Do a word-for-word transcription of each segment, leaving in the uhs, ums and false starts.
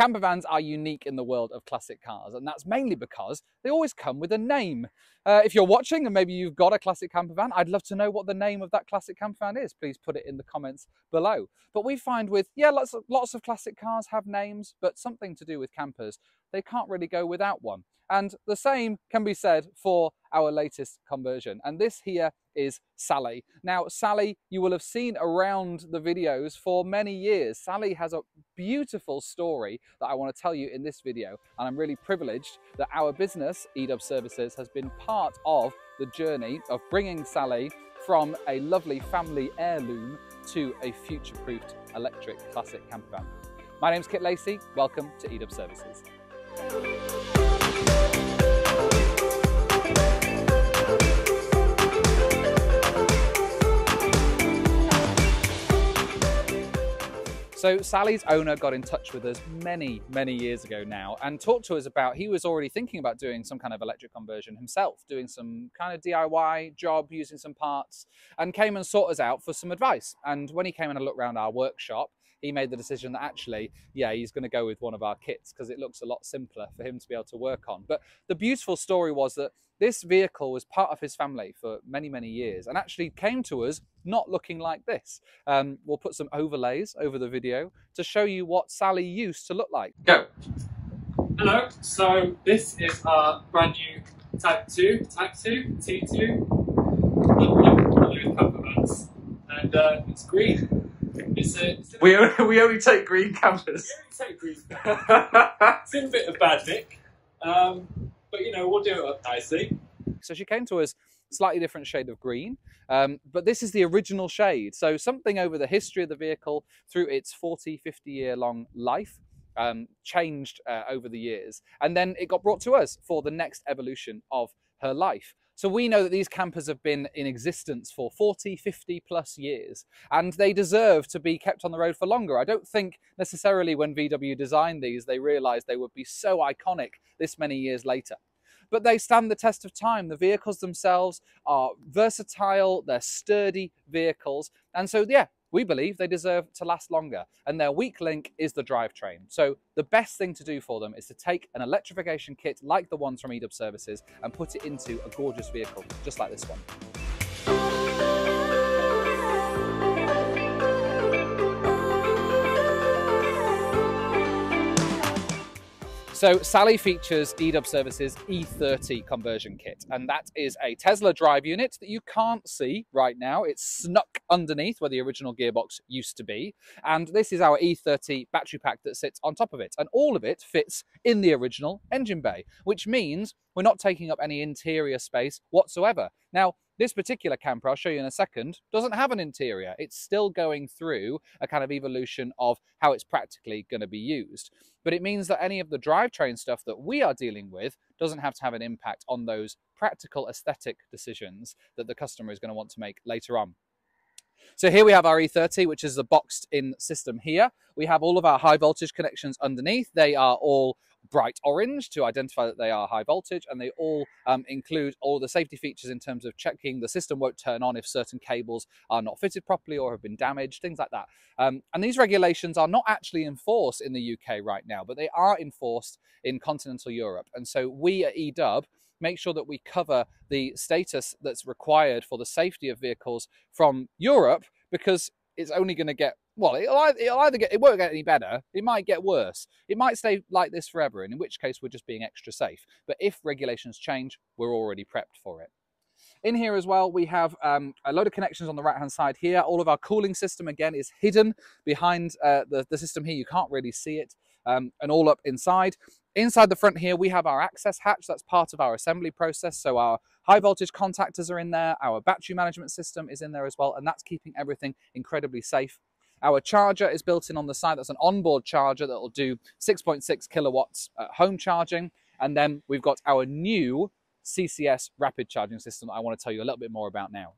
Campervans are unique in the world of classic cars, and that's mainly because they always come with a name. Uh, if you're watching and maybe you've got a classic campervan, I'd love to know what the name of that classic campervan is. Please put it in the comments below. But we find with, yeah, lots of, lots of classic cars have names, but something to do with campers, they can't really go without one. And the same can be said for our latest conversion. And this here is Sally. Now, Sally, you will have seen around the videos for many years. Sally has a beautiful story that I want to tell you in this video. And I'm really privileged that our business, Edub Services, has been part of the journey of bringing Sally from a lovely family heirloom to a future-proofed electric classic campervan. My name's Kit Lacey. Welcome to Edub Services. So Sally's owner got in touch with us many, many years ago now and talked to us about, he was already thinking about doing some kind of electric conversion himself, doing some kind of D I Y job, using some parts, and came and sought us out for some advice. And when he came and looked around our workshop, he made the decision that actually, yeah, he's going to go with one of our kits because it looks a lot simpler for him to be able to work on. But the beautiful story was that this vehicle was part of his family for many, many years and actually came to us not looking like this. Um, we'll put some overlays over the video to show you what Sally used to look like. Go. Hello. So this is our brand new Type two, Type two, T two, and uh, it's green. It's a, it's we, only, we only take green campers. We only take green campers. It's in a bit of bad nick, um, but you know, we'll do it up nicely. So she came to us slightly different shade of green, um, but this is the original shade. So something over the history of the vehicle through its forty, fifty year long life. Um, changed uh, over the years, and then it got brought to us for the next evolution of her life. So we know that these campers have been in existence for forty, fifty plus years, and they deserve to be kept on the road for longer. I don't think necessarily when V W designed these, they realized they would be so iconic this many years later. But they stand the test of time. The vehicles themselves are versatile, they're sturdy vehicles, and so yeah, we believe they deserve to last longer, and their weak link is the drivetrain. So the best thing to do for them is to take an electrification kit like the ones from Edub Services and put it into a gorgeous vehicle, just like this one. So Sally features Edub Services' E thirty conversion kit, and that is a Tesla drive unit that you can't see right now. It's snuck underneath where the original gearbox used to be, and this is our E thirty battery pack that sits on top of it, and all of it fits in the original engine bay, which means we're not taking up any interior space whatsoever. Now, this particular camper, I'll show you in a second, doesn't have an interior. It's still going through a kind of evolution of how it's practically going to be used. But it means that any of the drivetrain stuff that we are dealing with doesn't have to have an impact on those practical aesthetic decisions that the customer is going to want to make later on. So here we have our E thirty, which is the boxed in system here. We have all of our high voltage connections underneath. They are all bright orange to identify that they are high voltage, and they all um, include all the safety features in terms of checking the system won't turn on if certain cables are not fitted properly or have been damaged, things like that. Um, and these regulations are not actually in force in the U K right now, but they are enforced in continental Europe. And so we at Edub make sure that we cover the status that's required for the safety of vehicles from Europe, because it's only going to get, well, it'll either get, it won't get any better, it might get worse, it might stay like this forever, and in which case we're just being extra safe. But if regulations change, we're already prepped for it. In here as well, we have um, a load of connections on the right-hand side here. All of our cooling system, again, is hidden behind uh, the, the system here. You can't really see it, um, and all up inside. Inside the front here, we have our access hatch. That's part of our assembly process. So our high voltage contactors are in there. Our battery management system is in there as well, and that's keeping everything incredibly safe. Our charger is built in on the side. That's an onboard charger that will do six point six kilowatts at home charging. And then we've got our new C C S rapid charging system that I want to tell you a little bit more about now.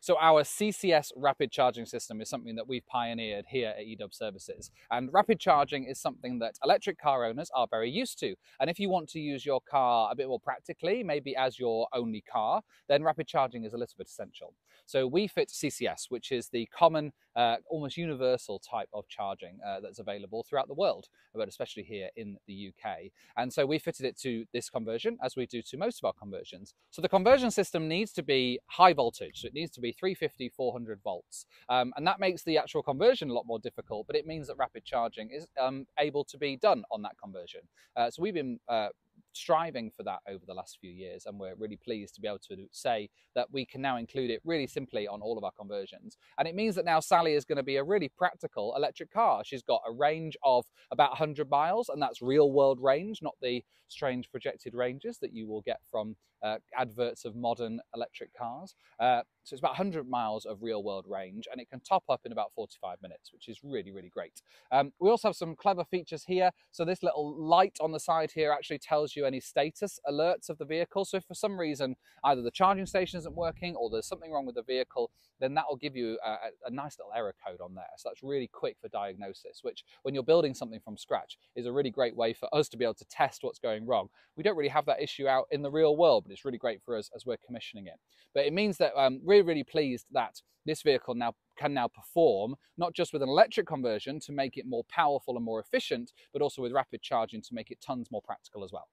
So our C C S rapid charging system is something that we've pioneered here at Edub Services. And rapid charging is something that electric car owners are very used to. And if you want to use your car a bit more practically, maybe as your only car, then rapid charging is a little bit essential. So we fit C C S, which is the common uh, almost universal type of charging uh, that's available throughout the world, but especially here in the U K. And so we fitted it to this conversion, as we do to most of our conversions. So the conversion system needs to be high voltage. So it needs to be three fifty, four hundred volts. Um, and that makes the actual conversion a lot more difficult, but it means that rapid charging is um, able to be done on that conversion. Uh, so we've been uh, striving for that over the last few years, and we're really pleased to be able to say that we can now include it really simply on all of our conversions. And it means that now Sally is going to be a really practical electric car. She's got a range of about one hundred miles, and that's real world range, not the strange projected ranges that you will get from uh, adverts of modern electric cars. Uh, so it's about one hundred miles of real world range, and it can top up in about forty-five minutes, which is really, really great. Um, we also have some clever features here. So this little light on the side here actually tells you any status alerts of the vehicle. So if for some reason either the charging station isn't working or there's something wrong with the vehicle, then that will give you a, a nice little error code on there. So that's really quick for diagnosis, which when you're building something from scratch is a really great way for us to be able to test what's going wrong. We don't really have that issue out in the real world, but it's really great for us as we're commissioning it. But it means that um, we're really pleased that this vehicle now can now perform, not just with an electric conversion to make it more powerful and more efficient, but also with rapid charging to make it tons more practical as well.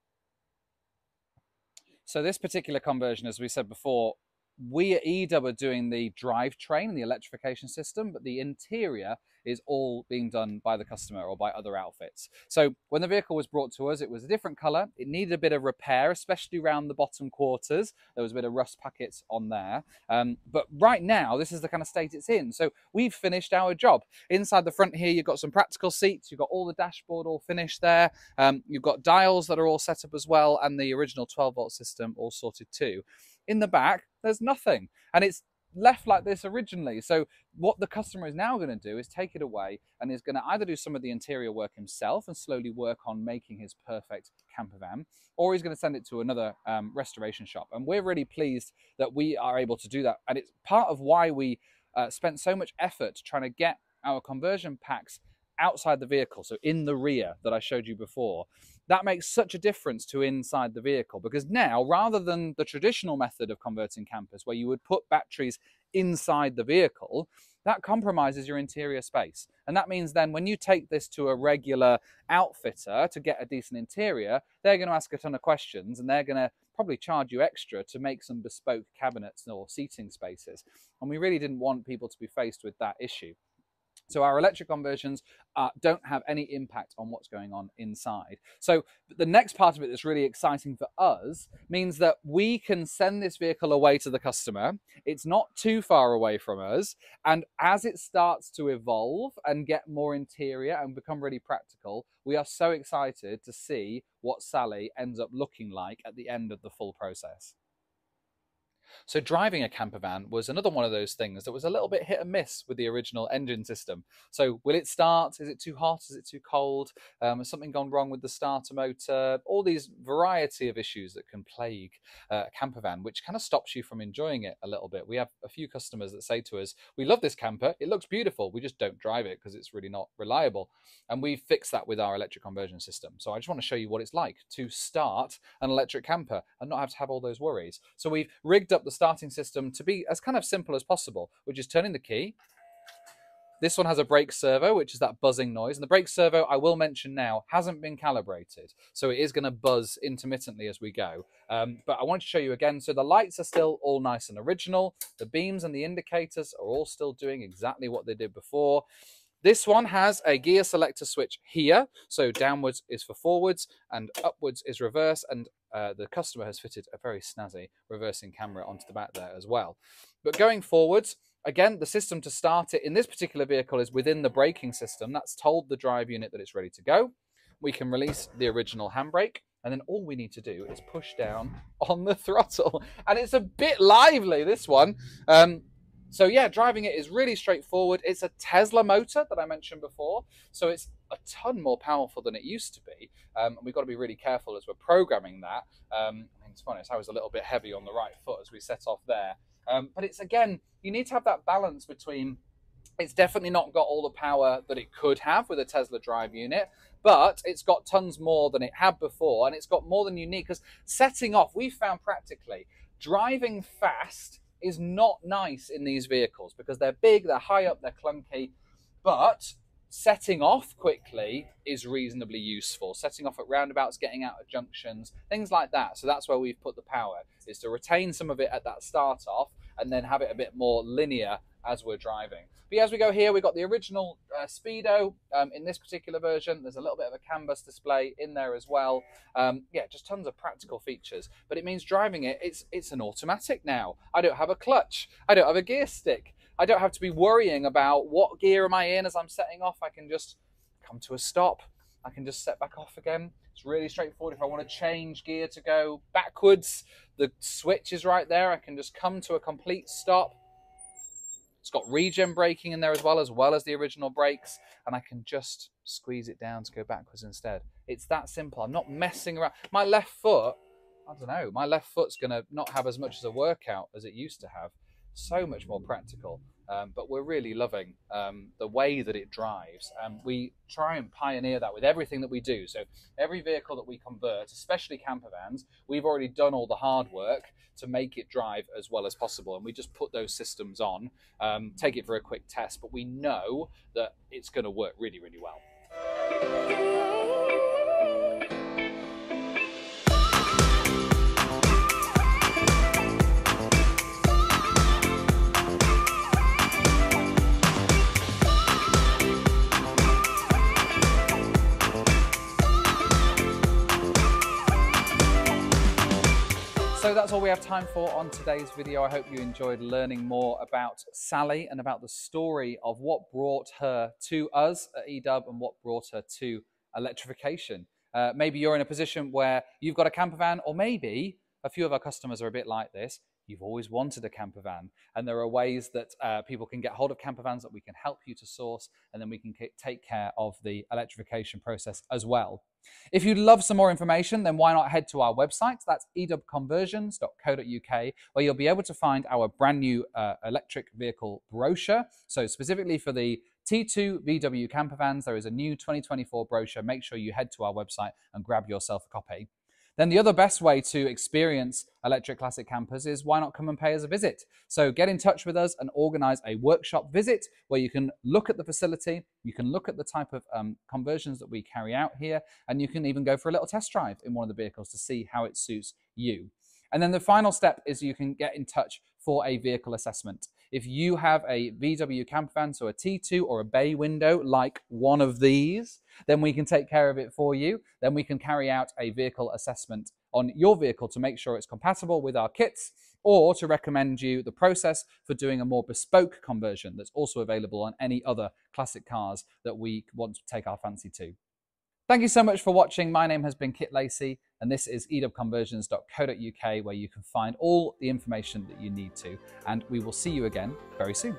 So this particular conversion, as we said before, we at eDub are doing the drivetrain, the electrification system, but the interior is all being done by the customer or by other outfits. So when the vehicle was brought to us, it was a different colour. It needed a bit of repair, especially around the bottom quarters. There was a bit of rust packets on there. Um, but right now, this is the kind of state it's in. So we've finished our job. Inside the front here, you've got some practical seats. You've got all the dashboard all finished there. Um, you've got dials that are all set up as well, and the original twelve volt system all sorted too. In the back, there's nothing. And it's left like this originally. So what the customer is now going to do is take it away and is going to either do some of the interior work himself and slowly work on making his perfect camper van, or he's going to send it to another um, restoration shop. And we're really pleased that we are able to do that. And it's part of why we uh, spent so much effort trying to get our conversion packs outside the vehicle, so in the rear that I showed you before. That makes such a difference to inside the vehicle, because now, rather than the traditional method of converting campers where you would put batteries inside the vehicle, that compromises your interior space. And that means then when you take this to a regular outfitter to get a decent interior, they're going to ask a ton of questions, and they're going to probably charge you extra to make some bespoke cabinets or seating spaces. And we really didn't want people to be faced with that issue. So our electric conversions uh, don't have any impact on what's going on inside. So the next part of it that's really exciting for us means that we can send this vehicle away to the customer. It's not too far away from us. And as it starts to evolve and get more interior and become really practical, we are so excited to see what Sally ends up looking like at the end of the full process. So driving a camper van was another one of those things that was a little bit hit and miss with the original engine system. So will it start? Is it too hot? Is it too cold? Um, has something gone wrong with the starter motor? All these variety of issues that can plague uh, a camper van, which kind of stops you from enjoying it a little bit. We have a few customers that say to us, we love this camper. It looks beautiful. We just don't drive it because it's really not reliable. And we fixed that with our electric conversion system. So I just want to show you what it's like to start an electric camper and not have to have all those worries. So we've rigged up the starting system to be as kind of simple as possible, which is turning the key. This one has a brake servo, which is that buzzing noise. And the brake servo, I will mention now, hasn't been calibrated. So it is going to buzz intermittently as we go. Um, but I want to show you again. So the lights are still all nice and original. The beams and the indicators are all still doing exactly what they did before. This one has a gear selector switch here. So downwards is for forwards and upwards is reverse. And Uh, the customer has fitted a very snazzy reversing camera onto the back there as well. But going forwards, again, the system to start it in this particular vehicle is within the braking system. That's told the drive unit that it's ready to go. We can release the original handbrake, and then all we need to do is push down on the throttle. And it's a bit lively, this one. Um, so yeah, driving it is really straightforward. It's a Tesla motor that I mentioned before. So it's a ton more powerful than it used to be. Um, and we've got to be really careful as we're programming that. Um, I mean, to be honest, I was a little bit heavy on the right foot as we set off there. Um, but it's, again, you need to have that balance between, it's definitely not got all the power that it could have with a Tesla drive unit, but it's got tons more than it had before. And it's got more than you need, because setting off, we found practically driving fast is not nice in these vehicles because they're big, they're high up, they're clunky, but setting off quickly is reasonably useful. Setting off at roundabouts, getting out at junctions, things like that. So that's where we've put the power, is to retain some of it at that start off and then have it a bit more linear as we're driving. But as we go here, we've got the original uh, Speedo um, in this particular version. There's a little bit of a canvas display in there as well. Um, yeah, just tons of practical features. But it means driving it, it's, it's an automatic now. I don't have a clutch. I don't have a gear stick. I don't have to be worrying about what gear am I in as I'm setting off. I can just come to a stop. I can just set back off again. It's really straightforward. If I want to change gear to go backwards, the switch is right there. I can just come to a complete stop. It's got regen braking in there as well, as well as the original brakes, and I can just squeeze it down to go backwards instead. It's that simple. I'm not messing around. My left foot, I don't know, my left foot's going to not have as much as a workout as it used to have. So much more practical. Um, but we're really loving um, the way that it drives. Um, we try and pioneer that with everything that we do. So every vehicle that we convert, especially camper vans, we've already done all the hard work to make it drive as well as possible. And we just put those systems on, um, take it for a quick test, but we know that it's going to work really, really well. So that's all we have time for on today's video. I hope you enjoyed learning more about Sally and about the story of what brought her to us at eDub and what brought her to electrification. Uh, maybe you're in a position where you've got a camper van, or maybe a few of our customers are a bit like this. You've always wanted a camper van, and there are ways that uh, people can get hold of camper vans that we can help you to source, and then we can take care of the electrification process as well. If you'd love some more information, then why not head to our website? That's edub conversions dot co dot U K, where you'll be able to find our brand new uh, electric vehicle brochure. So specifically for the T two V W camper vans, there is a new twenty twenty-four brochure. Make sure you head to our website and grab yourself a copy. Then the other best way to experience electric classic campers is, why not come and pay us a visit? So get in touch with us and organise a workshop visit where you can look at the facility, you can look at the type of um, conversions that we carry out here, and you can even go for a little test drive in one of the vehicles to see how it suits you. And then the final step is you can get in touch for a vehicle assessment. If you have a V W camper van, so a T two or a bay window, like one of these, then we can take care of it for you. Then we can carry out a vehicle assessment on your vehicle to make sure it's compatible with our kits, or to recommend you the process for doing a more bespoke conversion that's also available on any other classic cars that we want to take our fancy to. Thank you so much for watching. My name has been Kit Lacey, and this is edub conversions dot co dot U K, where you can find all the information that you need to, and we will see you again very soon.